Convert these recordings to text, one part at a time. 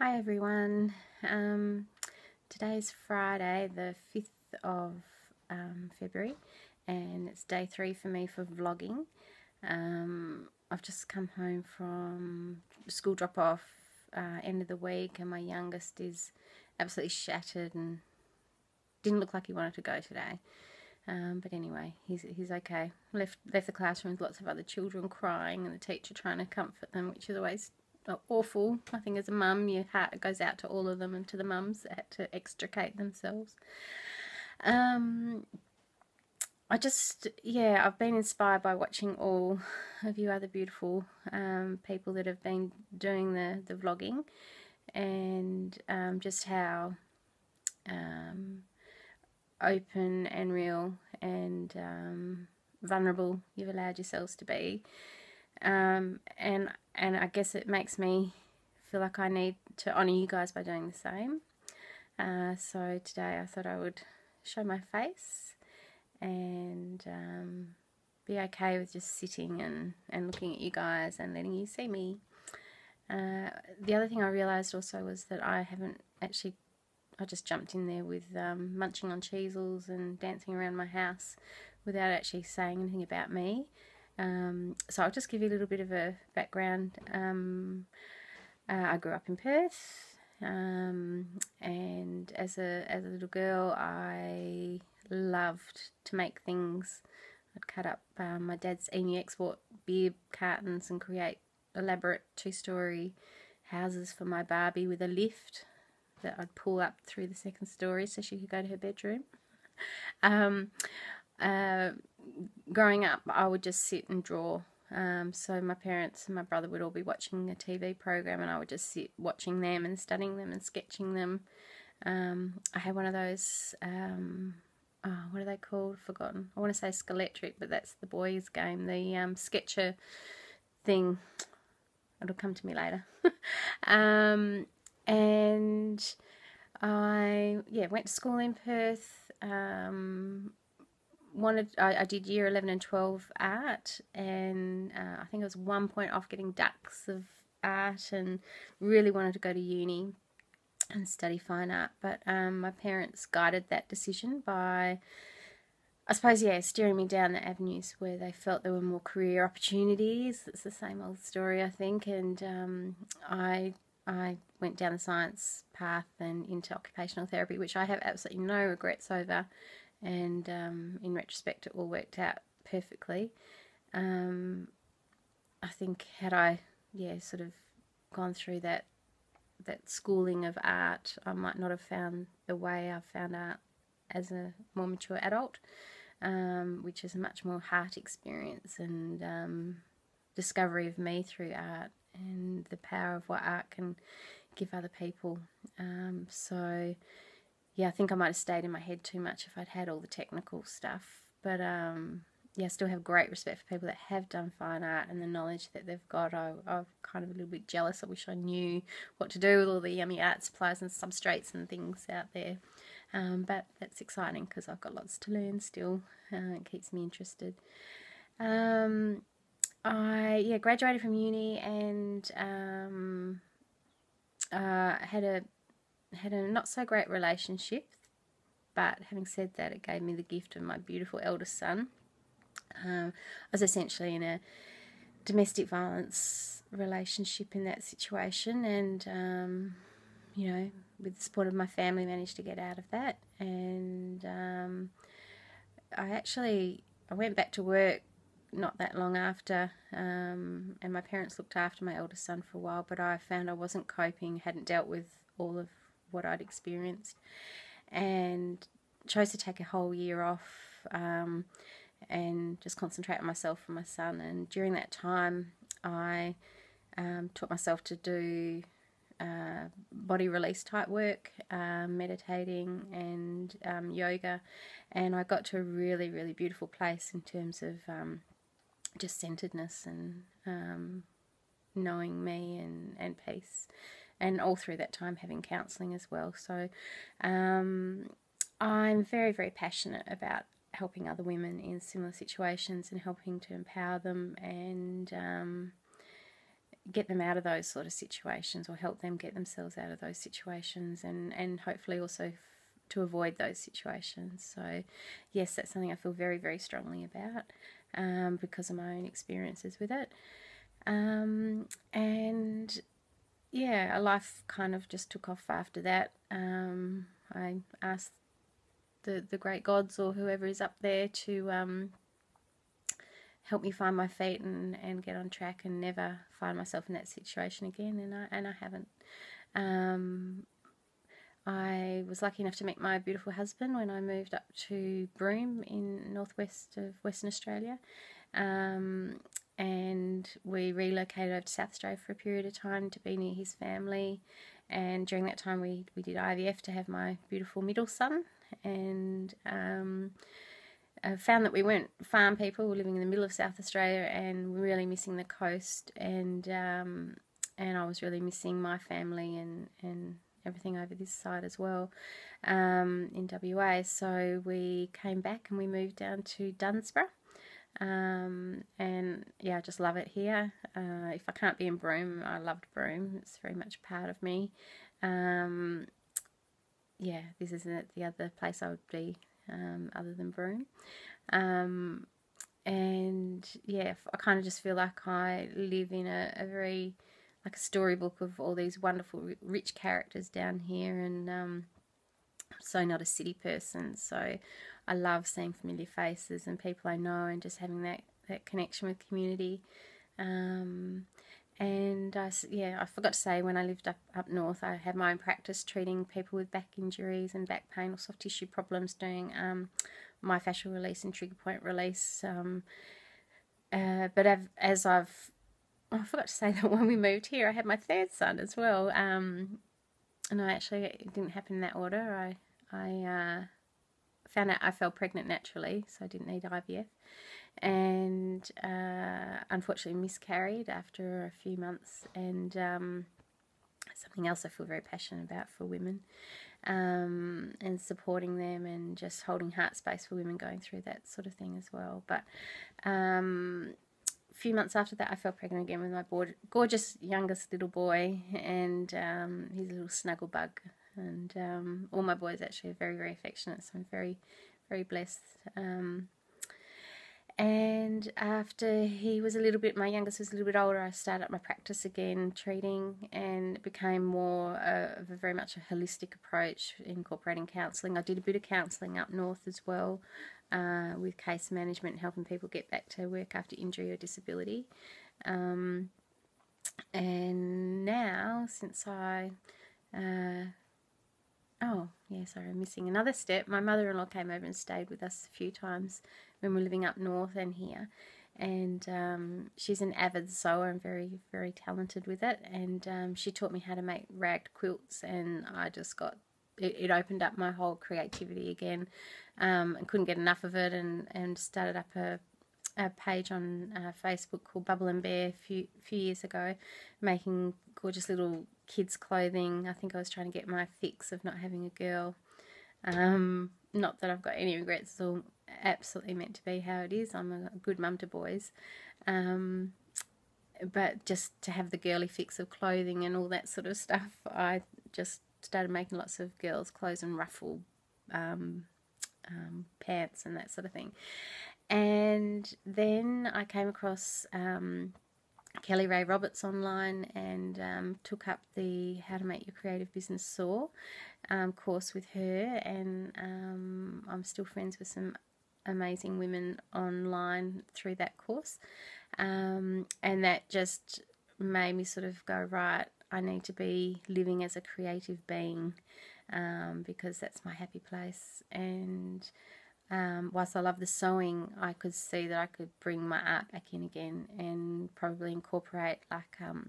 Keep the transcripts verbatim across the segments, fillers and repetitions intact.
Hi everyone, um, today's Friday the fifth of um, February and it's day three for me for vlogging. Um, I've just come home from school drop-off, uh, end of the week, and my youngest is absolutely shattered and didn't look like he wanted to go today. Um, but anyway, he's, he's okay. Left, left the classroom with lots of other children crying and the teacher trying to comfort them, which is always awful. I think as a mum, your heart goes out to all of them and to the mums that had to extricate themselves. Um, I just, yeah, I've been inspired by watching all of you other beautiful um, people that have been doing the, the vlogging, and um, just how um, open and real and um, vulnerable you've allowed yourselves to be. Um, and and I guess it makes me feel like I need to honour you guys by doing the same. Uh, so today I thought I would show my face and um, be okay with just sitting and, and looking at you guys and letting you see me. Uh, the other thing I realised also was that I haven't actually, I just jumped in there with um, munching on cheesels and dancing around my house without actually saying anything about me. Um, so I'll just give you a little bit of a background. Um, uh, I grew up in Perth, um, and as a, as a little girl I loved to make things. I'd cut up um, my dad's Emu Export beer cartons and create elaborate two-storey houses for my Barbie with a lift that I'd pull up through the second storey so she could go to her bedroom. um, uh, Growing up, I would just sit and draw. Um, so my parents and my brother would all be watching a T V program, and I would just sit watching them and studying them and sketching them. Um, I had one of those, um, oh, what are they called? Forgotten. I want to say Skeletric, but that's the boys' game. The um, Sketcher thing. It'll come to me later. um, and I, yeah, went to school in Perth. Um, Wanted, I, I did year eleven and twelve art, and uh, I think I was one point off getting ducks of art, and really wanted to go to uni and study fine art. But um, my parents guided that decision by, I suppose, yeah, steering me down the avenues where they felt there were more career opportunities. It's the same old story, I think, and um, I I went down the science path and into occupational therapy, which I have absolutely no regrets over. And um, in retrospect, it all worked out perfectly. Um, I think had I, yeah, sort of gone through that that schooling of art, I might not have found the way I found art as a more mature adult, um, which is a much more heart experience and um, discovery of me through art and the power of what art can give other people. Um, so. Yeah, I think I might have stayed in my head too much if I'd had all the technical stuff. But, um, yeah, I still have great respect for people that have done fine art and the knowledge that they've got. I, I'm kind of a little bit jealous. I wish I knew what to do with all the yummy art supplies and substrates and things out there. Um, but that's exciting because I've got lots to learn still. Uh, it keeps me interested. Um, I, yeah, graduated from uni and um, uh, had a... had a not so great relationship, but having said that, it gave me the gift of my beautiful eldest son. Um, I was essentially in a domestic violence relationship in that situation, and um, you know, with the support of my family, managed to get out of that. And um, I actually I went back to work not that long after, um, and my parents looked after my eldest son for a while. But I found I wasn't coping, hadn't dealt with all of what I'd experienced, and chose to take a whole year off um, and just concentrate on myself and my son. And during that time I um, taught myself to do uh, body release type work, uh, meditating and um, yoga, and I got to a really really beautiful place in terms of um, just centeredness and um, knowing me and, and peace. And all through that time having counselling as well. So um, I'm very, very passionate about helping other women in similar situations and helping to empower them and, um, get them out of those sort of situations, or help them get themselves out of those situations, and, and hopefully also f to avoid those situations. So yes, that's something I feel very, very strongly about um, because of my own experiences with it. Um, and yeah, life kind of just took off after that. Um, I asked the, the great gods or whoever is up there to um, help me find my feet and, and get on track and never find myself in that situation again, and I, and I haven't. Um, I was lucky enough to meet my beautiful husband when I moved up to Broome in northwest of Western Australia, um, and we relocated over to South Australia for a period of time to be near his family, and during that time we, we did I V F to have my beautiful middle son, and um, I found that we weren't farm people, we were living in the middle of South Australia and really missing the coast, and um, and I was really missing my family and, and everything over this side as well, um, in W A. So we came back and we moved down to Dunsborough, um, and yeah, I just love it here. Uh, if I can't be in Broome, I loved Broome, it's very much part of me. Um, yeah, this isn't the other place I would be um, other than Broome. Um, and yeah, I kind of just feel like I live in a, a very... like a storybook of all these wonderful rich characters down here, and um, I'm so not a city person, so I love seeing familiar faces and people I know and just having that, that connection with community. Um, and I, yeah, I forgot to say, when I lived up, up north I had my own practice treating people with back injuries and back pain or soft tissue problems, doing um, myofascial release and trigger point release, um, uh, but I've, as I've I forgot to say that when we moved here, I had my third son as well, um, and I actually, it didn't happen in that order. I, I uh, found out I fell pregnant naturally, so I didn't need I V F, and uh, unfortunately miscarried after a few months, and um, something else I feel very passionate about for women, um, and supporting them and just holding heart space for women going through that sort of thing as well. But um, few months after that I fell pregnant again with my gorgeous youngest little boy, and um, he's a little snuggle bug, and um, all my boys actually are very, very affectionate, so I'm very, very blessed. Um, and after he was a little bit, my youngest was a little bit older, I started up my practice again treating, and it became more uh, of a very much a holistic approach, incorporating counselling. I did a bit of counselling up north as well, Uh, with case management, helping people get back to work after injury or disability. Um, and now, since I, uh, oh, yeah, sorry, I'm missing another step. My mother-in-law came over and stayed with us a few times when we were living up north and here. And um, she's an avid sewer and very, very talented with it. And um, she taught me how to make ragged quilts, and I just got, It, it opened up my whole creativity again, um, and couldn't get enough of it, and, and started up a, a page on uh, Facebook called Bubble and Bear a few, few years ago, making gorgeous little kids' clothing. I think I was trying to get my fix of not having a girl. Um, not that I've got any regrets, it's all absolutely meant to be how it is. I'm a good mum to boys. Um, but just to have the girly fix of clothing and all that sort of stuff, I just... started making lots of girls' clothes and ruffle um, um, pants and that sort of thing. And then I came across um, Kelly Rae Roberts online, and um, took up the How to Make Your Creative Business Soar um, course with her, and um, I'm still friends with some amazing women online through that course, um, and that just made me sort of go, right, I need to be living as a creative being, um, because that's my happy place. And um, whilst I love the sewing, I could see that I could bring my art back in again, and probably incorporate like um,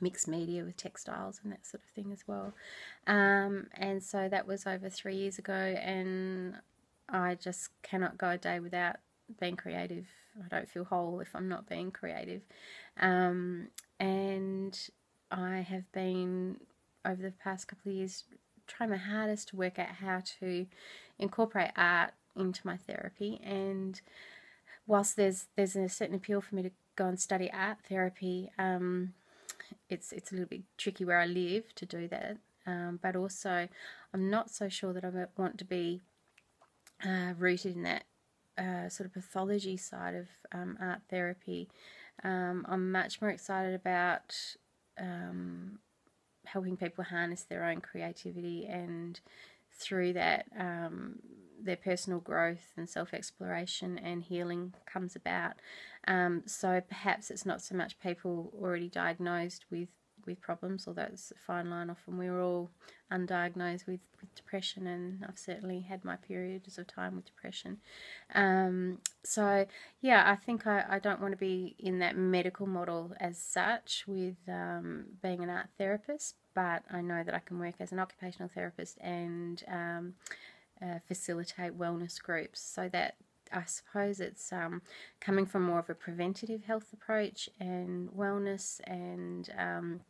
mixed media with textiles and that sort of thing as well. Um, and so that was over three years ago, and I just cannot go a day without being creative. I don't feel whole if I'm not being creative. Um, and... I have been, over the past couple of years, trying my hardest to work out how to incorporate art into my therapy. And whilst there's there's a certain appeal for me to go and study art therapy, um, it's it's a little bit tricky where I live to do that. Um, but also, I'm not so sure that I want to be uh, rooted in that uh, sort of pathology side of um, art therapy. Um, I'm much more excited about um, helping people harness their own creativity, and through that, um, their personal growth and self-exploration and healing comes about. Um, so perhaps it's not so much people already diagnosed with with problems, although it's a fine line. Often we're all undiagnosed with, with depression, and I've certainly had my periods of time with depression. Um, so yeah, I think I, I don't want to be in that medical model as such with um, being an art therapist, but I know that I can work as an occupational therapist and um, uh, facilitate wellness groups, so that I suppose it's um, coming from more of a preventative health approach and wellness and um,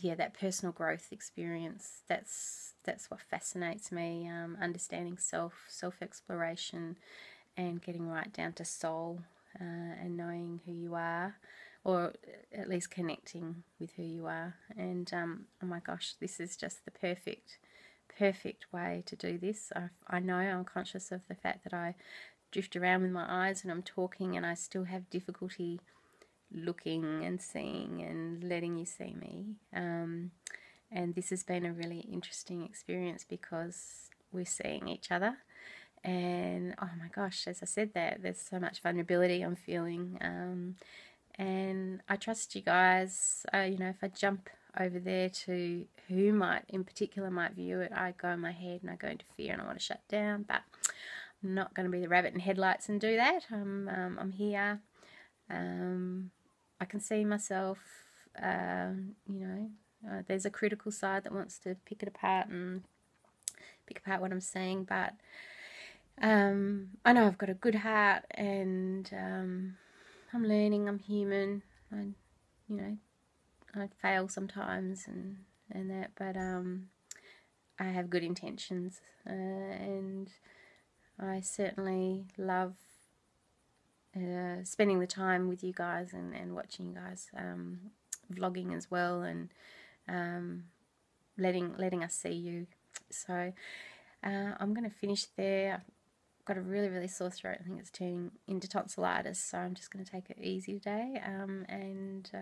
yeah, that personal growth experience. That's that's what fascinates me. Um, understanding self, self exploration, and getting right down to soul uh, and knowing who you are, or at least connecting with who you are. And um, oh my gosh, this is just the perfect. perfect way to do this. I, I know I'm conscious of the fact that I drift around with my eyes and I'm talking, and I still have difficulty looking and seeing and letting you see me. Um, and this has been a really interesting experience because we're seeing each other. And oh my gosh, as I said that, there's so much vulnerability I'm feeling. Um, and I trust you guys. Uh, you know, if I jump over there to who might in particular might view it, I go in my head and I go into fear and I want to shut down, but I'm not going to be the rabbit in headlights and do that. I'm, um, I'm here. Um, I can see myself, uh, you know, uh, there's a critical side that wants to pick it apart and pick apart what I'm seeing, but um, I know I've got a good heart, and um, I'm learning, I'm human, I, you know, I fail sometimes and, and that, but um, I have good intentions, uh, and I certainly love uh, spending the time with you guys and, and watching you guys um, vlogging as well, and um, letting letting us see you. So uh, I'm going to finish there. I've got a really, really sore throat. I think it's turning into tonsillitis, so I'm just going to take it easy today, um, and... Uh,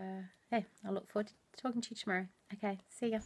Hey, I look forward to talking to you tomorrow. Okay, see ya.